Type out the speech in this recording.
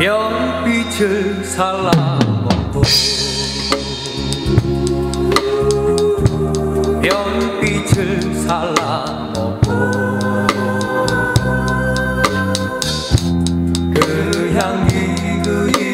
별빛을 살라보고 별빛을 살라보고 그 향기 그